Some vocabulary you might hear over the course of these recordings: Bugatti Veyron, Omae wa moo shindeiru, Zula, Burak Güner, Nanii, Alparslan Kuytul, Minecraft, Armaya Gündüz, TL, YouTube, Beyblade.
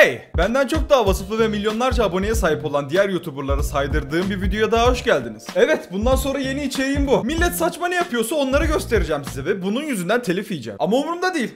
Hey! Benden çok daha vasıflı ve milyonlarca aboneye sahip olan diğer YouTuber'lara saydırdığım bir videoya daha hoş geldiniz. Evet, bundan sonra yeni içeriğim bu. Millet saçma ne yapıyorsa onları göstereceğim size ve bunun yüzünden telif yiyeceğim. Ama umurumda değil.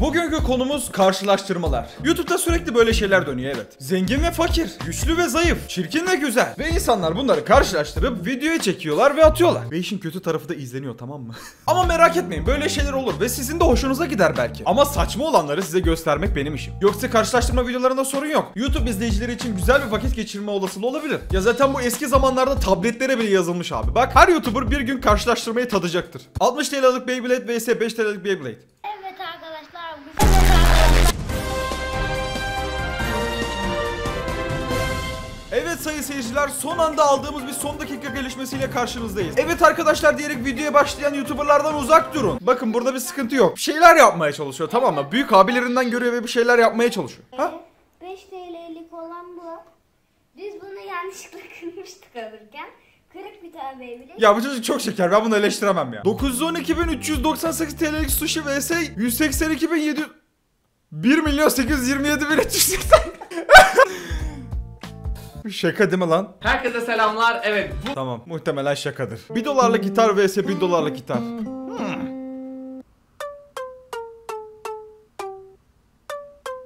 Bugünkü konumuz karşılaştırmalar. YouTube'da sürekli böyle şeyler dönüyor, evet. Zengin ve fakir, güçlü ve zayıf, çirkin ve güzel. Ve insanlar bunları karşılaştırıp videoya çekiyorlar ve atıyorlar. Ve işin kötü tarafı da izleniyor, tamam mı? Ama merak etmeyin, böyle şeyler olur ve sizin de hoşunuza gider belki. Ama saçma olanları size göstermek benim işim. Yoksa karşılaştırma videolarında sorun yok. YouTube izleyicileri için güzel bir vakit geçirme olasılığı olabilir. Ya zaten bu eski zamanlarda tabletlere bile yazılmış abi. Bak, her YouTuber bir gün karşılaştırmayı tadacaktır. 60 TL'lik Beyblade vs 5 TL'lik Beyblade. Evet arkadaşlar. Evet sayın seyirciler, son anda aldığımız bir son dakika gelişmesiyle karşınızdayız. Evet arkadaşlar diyerek videoya başlayan YouTuber'lardan uzak durun. Bakın burada bir sıkıntı yok. Bir şeyler yapmaya çalışıyor, tamam mı? Büyük abilerinden görüyor ve bir şeyler yapmaya çalışıyor. Ha? 5 TL'lik olan bu. Biz bunu yanlışlıkla kırmıştık alırken. Kırık bir tane bile. Ya bu çocuk çok şeker, ben bunu eleştiremem ya. 912.398 TL'lik sushi vs 182.700... 1.827.380. Şaka değil mi lan? Herkese selamlar, evet bu... Tamam, muhtemelen şakadır. 1 dolarlık gitar vs 1 dolarlık gitar.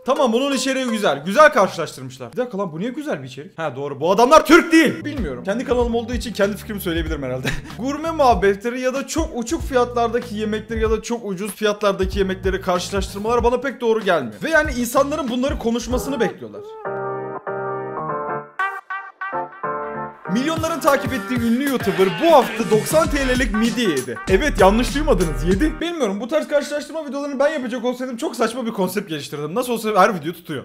Tamam, bunun içeriği güzel. Güzel karşılaştırmışlar. Bir dakika lan, bu niye güzel bir içerik? Ha doğru, bu adamlar Türk değil. Bilmiyorum. Kendi kanalım olduğu için kendi fikrimi söyleyebilirim herhalde. Gurme muhabbetleri ya da çok uçuk fiyatlardaki yemekleri ya da çok ucuz fiyatlardaki yemekleri karşılaştırmalar bana pek doğru gelmiyor. Ve yani insanların bunları konuşmasını bekliyorlar. Milyonların takip ettiği ünlü YouTuber bu hafta 90 TL'lik midye yedi. Evet, yanlış duymadınız, yedi. Bilmiyorum, bu tarz karşılaştırma videolarını ben yapacak olsaydım çok saçma bir konsept geliştirdim. Nasıl olsa her video tutuyor.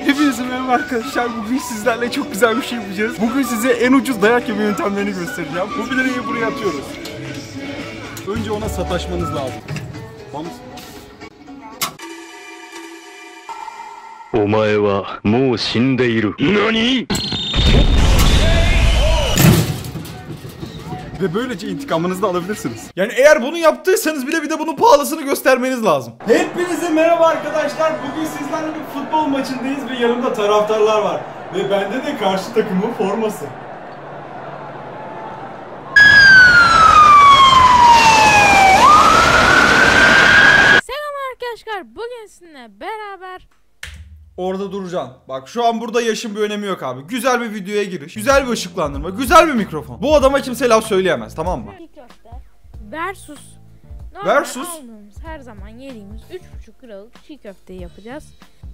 Hepinize merhaba arkadaşlar, bugün sizlerle çok güzel bir şey yapacağız. Bugün size en ucuz dayak yeme yöntemlerini göstereceğim. Bu bilgiyi buraya atıyoruz. Önce ona sataşmanız lazım. Vamos. Omae wa moo shindeiru. Nanii? Ve böylece intikamınızı da alabilirsiniz. Yani eğer bunu yaptıysanız bile bir de bunun pahalısını göstermeniz lazım. Hepinize merhaba arkadaşlar. Bugün sizlerle bir futbol maçındayız ve yanımda taraftarlar var. Ve bende de karşı takımın forması. Selam arkadaşlar. Bugün sizinle beraber... Orada duracaksın. Bak şu an burada yaşın bir önemi yok abi. Güzel bir videoya giriş, güzel bir ışıklandırma, güzel bir mikrofon. Bu adama kimse laf söyleyemez, tamam mı? Versus. Versus. Her zaman yediğimiz 3,5 liralık çiğ köfteyi yapacağız.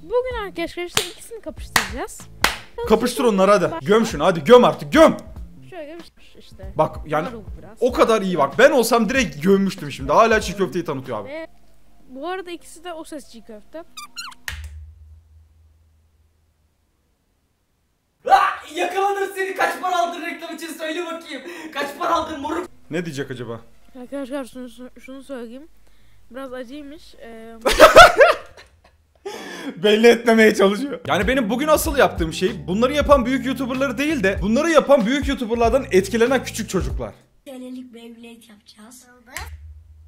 Bugün arkadaşlar işte ikisini kapıştıracağız. Kapıştır onları hadi. Başla. Göm şunu hadi, göm artık, göm. Şöyle işte. Bak yani o kadar iyi, bak ben olsam direkt gömmüştüm şimdi. Hala çiğ köfteyi tanıtıyor abi. Ve bu arada ikisi de o ses çiğ köfte. Yakaladım seni, kaç para aldın reklam için söyle bakayım. Kaç para aldın moruk? Ne diyecek acaba? Arkadaşlar şunu söyleyeyim. Biraz acıymış. Belli etmemeye çalışıyor. Yani benim bugün asıl yaptığım şey bunları yapan büyük YouTuber'ları değil de bunları yapan büyük YouTuber'lardan etkilenen küçük çocuklar. Gelelik Beyblade yapacağız.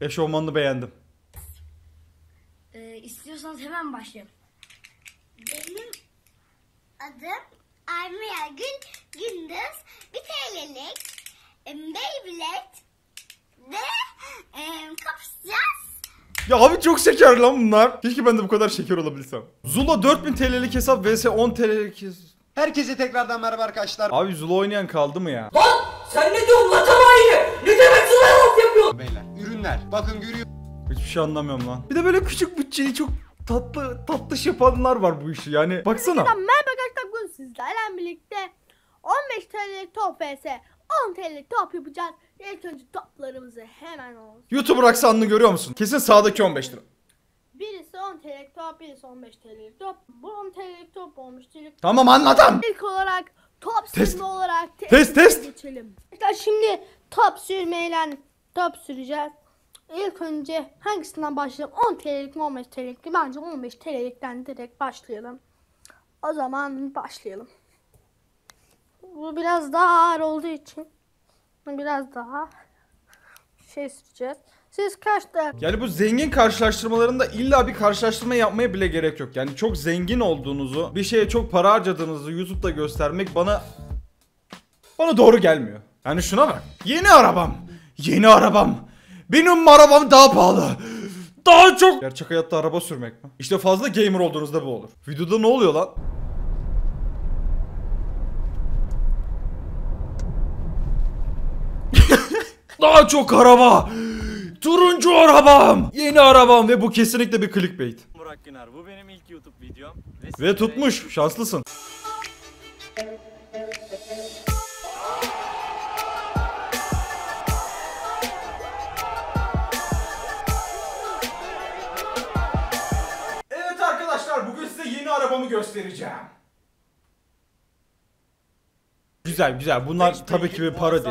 Eşofmanını beğendim. İstiyorsanız hemen başlayalım. Benim adım Armaya Gündüz, 1 TL'lik Beyblade ve kapışacağız. Ya abi çok şeker lan bunlar. Keşke ben de bu kadar şeker olabilsem. Zula 4000 TL'lik hesap vs 10 TL'lik hesap. Herkese tekrardan merhaba arkadaşlar. Abi Zula oynayan kaldı mı ya? Lan sen ne diyorsun lan tamayı? Ne demek Zula yapıyorsun? Beyler ürünler bakın görüyor. Hiçbir şey anlamıyorum lan. Bir de böyle küçük bütçeli çok tatlış yapanlar var bu işi yani. Baksana. Sizlerle birlikte 15 TL'lik top vs 10 TL'lik top yapacağız. İlk önce toplarımızı hemen alalım. YouTuber aksanını görüyor musun? Kesin sağdaki 15 lira. Birisi 10 TL'lik top, birisi 15 TL'lik top. Bu 10 TL'lik top olmuş. Tamam anladım. İlk olarak top sürme olarak test geçelim. İşte şimdi top süreceğiz. İlk önce hangisinden başlayalım? 10 TL'lik mi 15 TL'lik mi? Bence 15 TL'likten direkt başlayalım. O zaman başlayalım. Bu biraz daha ağır olduğu için biraz daha şey süreceğiz. Siz kaçta? Yani bu zengin karşılaştırmalarında illa bir karşılaştırma yapmaya bile gerek yok. Yani çok zengin olduğunuzu, bir şeye çok para harcadığınızı YouTube'da göstermek bana doğru gelmiyor. Yani şuna bak. Yeni arabam. Benim arabam daha pahalı. Daha çok. Gerçek hayatta araba sürmek mi? İşte fazla gamer olduğunuzda bu olur. Videoda ne oluyor lan? Daha çok araba. Turuncu arabam. Yeni arabam ve bu kesinlikle bir clickbait. Burak Güner, bu benim ilk YouTube videom. Ve tutmuş. Şanslısın. Evet arkadaşlar, bugün size yeni arabamı göstereceğim. Güzel. Bunlar tabii ki bir parodi.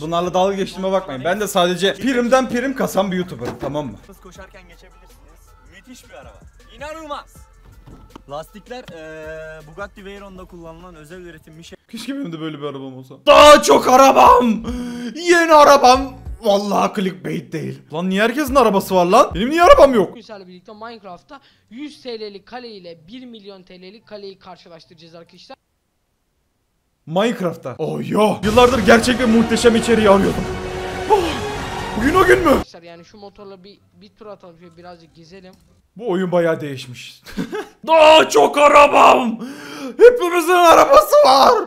Bunlarla dalga geçtiğime bakmayın. Ben de sadece primden prim kasan bir YouTuber'ım, tamam mı? Koşarken geçebilirsiniz. Müthiş bir araba. İnanılmaz. Lastikler Bugatti Veyron'da kullanılan özel üretim bir şey. Keşke benim de böyle bir arabam olsa. Daha çok arabam. Yeni arabam. Vallahi clickbait değil. Lan niye herkesin arabası var lan? Benim niye arabam yok? Güzel birlikte Minecraft'ta 100 TL'lik kale ile 1 milyon TL'lik kaleyi karşılaştıracağız arkadaşlar. Minecraft'ta. Oh yo. Yıllardır gerçek ve muhteşem içeriği arıyordum. Oh, bugün o gün mü? Arkadaşlar yani şu motorla bir tur atalım, şöyle birazcık gezelim. Bu oyun bayağı değişmiş. Daha çok arabam. Hepimizin arabası var.